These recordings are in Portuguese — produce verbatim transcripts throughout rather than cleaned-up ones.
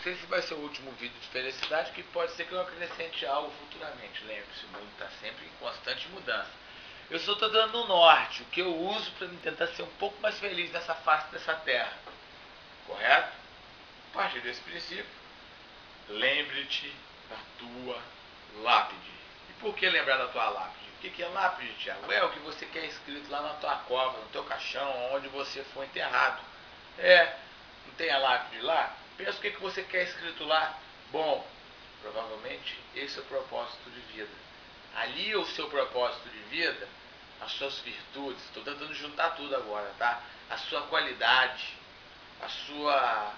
não sei se vai ser o último vídeo de felicidade, que pode ser que eu acrescente algo futuramente. Lembre-se, o mundo está sempre em constante mudança. Eu só estou dando um norte, o que eu uso para tentar ser um pouco mais feliz nessa face dessa terra. Correto? A partir desse princípio, lembre-te da tua lápide. E por que lembrar da tua lápide? O que é lápide, Tiago? É o que você quer escrito lá na tua cova, no teu caixão, onde você foi enterrado. É, não tem a lápide lá? Pensa o que você quer escrito lá. Bom, provavelmente esse é o propósito de vida. Ali é o seu propósito de vida, as suas virtudes, estou tentando juntar tudo agora, tá? A sua qualidade, a sua,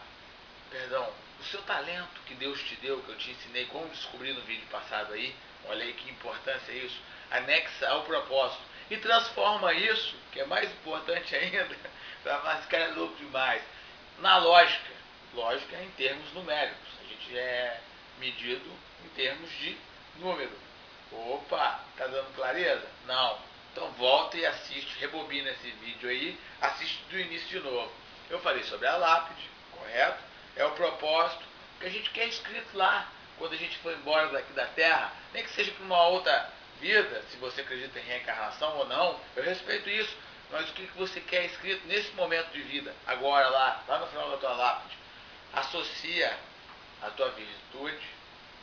perdão, o seu talento que Deus te deu, que eu te ensinei como descobrir no vídeo passado aí, olha aí que importância é isso, anexa ao propósito e transforma isso, que é mais importante ainda, mas cara é louco demais, na lógica, lógica em termos numéricos, a gente é medido em termos de número. Opa, tá dando clareza? Não. Então volta e assiste, rebobina esse vídeo aí, assiste do início de novo. Eu falei sobre a lápide, correto? É o propósito que a gente quer escrito lá, quando a gente for embora daqui da Terra, nem que seja para uma outra vida, se você acredita em reencarnação ou não, eu respeito isso, mas o que você quer escrito nesse momento de vida, agora lá, lá no final da tua lápide, associa a tua virtude,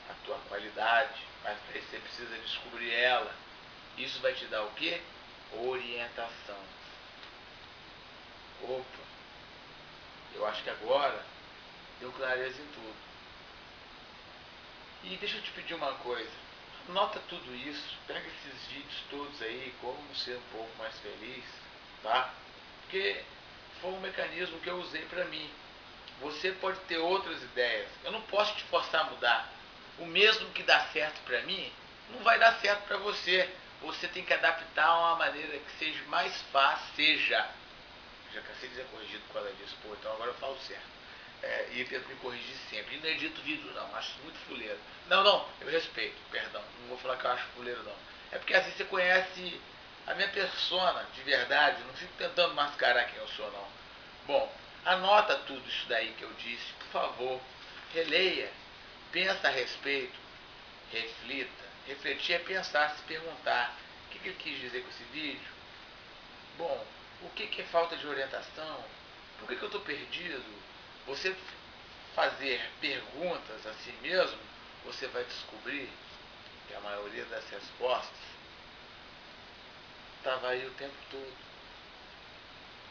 a tua qualidade, mas você precisa descobrir ela. Isso vai te dar o quê? Orientação. Opa, eu acho que agora deu clareza em tudo. E deixa eu te pedir uma coisa. Anota tudo isso, pega esses vídeos todos aí, como ser um pouco mais feliz, tá? Porque foi um mecanismo que eu usei pra mim. Você pode ter outras ideias. Eu não posso te forçar a mudar. O mesmo que dá certo para mim, não vai dar certo para você. Você tem que adaptar a uma maneira que seja mais fácil, seja... Já cansei de ser corrigido com ela disso, pô, então agora eu falo certo. É, e tento me corrigir sempre. E não edito vídeo, não, acho muito fuleiro. Não, não, eu respeito, perdão, não vou falar que eu acho fuleiro, não. É porque assim você conhece a minha persona de verdade, eu não fico tentando mascarar quem eu sou, não. Bom, anota tudo isso daí que eu disse, por favor, releia. Pensa a respeito, reflita, refletir é pensar, se perguntar, o que, que ele quis dizer com esse vídeo? Bom, o que, que é falta de orientação? Por que, que eu estou perdido? Você fazer perguntas a si mesmo, você vai descobrir que a maioria das respostas estava aí o tempo todo,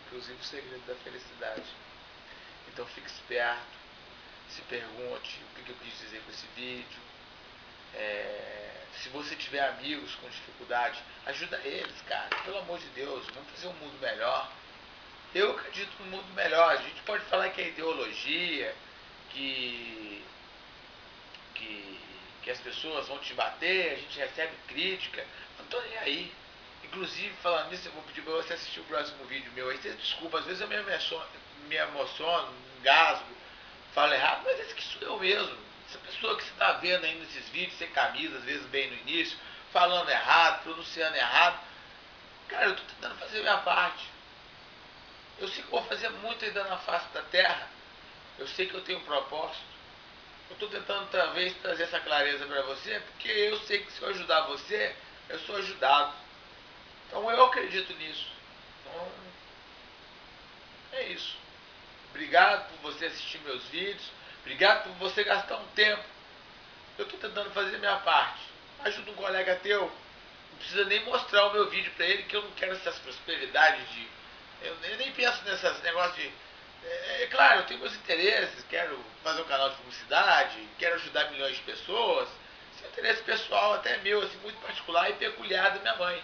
inclusive o segredo da felicidade. Então fique esperto. Se pergunte o que eu quis dizer com esse vídeo. É, se você tiver amigos com dificuldade, ajuda eles, cara. Pelo amor de Deus, vamos fazer um mundo melhor. Eu acredito no mundo melhor. A gente pode falar que é ideologia, que, que, que as pessoas vão te bater, a gente recebe crítica. Não tô nem aí. Inclusive, falando nisso, eu vou pedir para você assistir o próximo vídeo meu. Aí você desculpa, às vezes eu me emociono, me emociono, engasgo. Fala errado, mas esse que sou eu mesmo. Essa pessoa que você está vendo aí nesses vídeos, sem camisa, às vezes bem no início, falando errado, pronunciando errado. Cara, eu estou tentando fazer a minha parte. Eu sei que vou fazer muito ainda na face da terra. Eu sei que eu tenho um propósito. Eu estou tentando, talvez, trazer essa clareza para você, porque eu sei que se eu ajudar você, eu sou ajudado. Então eu acredito nisso. Então, é isso. Obrigado por você assistir meus vídeos. Obrigado por você gastar um tempo. Eu estou tentando fazer minha parte. Ajuda um colega teu. Não precisa nem mostrar o meu vídeo para ele, que eu não quero essas prosperidades de... Eu, eu nem penso nessas negócios de... É, é claro, eu tenho meus interesses. Quero fazer um canal de publicidade. Quero ajudar milhões de pessoas. Esse é um interesse pessoal, até meu, assim, muito particular e peculiar da minha mãe.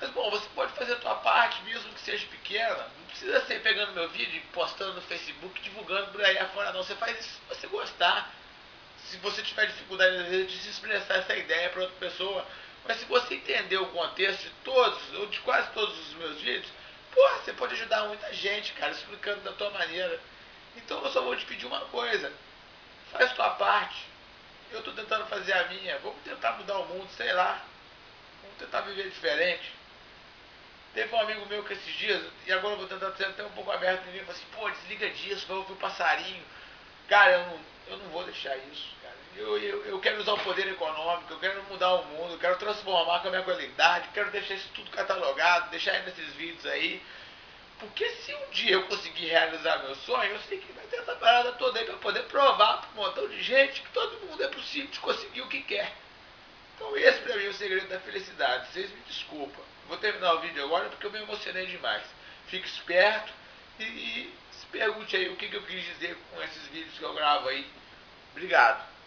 Mas, bom, você pode fazer a tua parte, mesmo que seja pequena. Não precisa ser pegando meu vídeo, postando no Facebook, divulgando por aí afora, não. Você faz isso se você gostar. Se você tiver dificuldade de se expressar essa ideia para outra pessoa. Mas se você entender o contexto de todos, ou de quase todos os meus vídeos, pô, você pode ajudar muita gente, cara, explicando da tua maneira. Então, eu só vou te pedir uma coisa. Faz a tua parte. Eu estou tentando fazer a minha. Vamos tentar mudar o mundo, sei lá. Vamos tentar viver diferente. Teve um amigo meu que esses dias, e agora eu vou tentar ser até um pouco aberto em mim, eu falei assim, pô, desliga disso, vai ouvir o passarinho. Cara, eu não, eu não vou deixar isso, cara. Eu, eu, eu quero usar o poder econômico, eu quero mudar o mundo, eu quero transformar com a minha qualidade, quero deixar isso tudo catalogado, deixar aí nesses vídeos aí. Porque se um dia eu conseguir realizar meu sonho, eu sei que vai ter essa parada toda aí para poder provar para um montão de gente que todo mundo é possível de conseguir o que quer. Então esse para mim é o segredo da felicidade. Vocês me desculpam. Vou terminar o vídeo agora porque eu me emocionei demais. Fique esperto e, e se pergunte aí o que, que eu quis dizer com esses vídeos que eu gravo aí. Obrigado.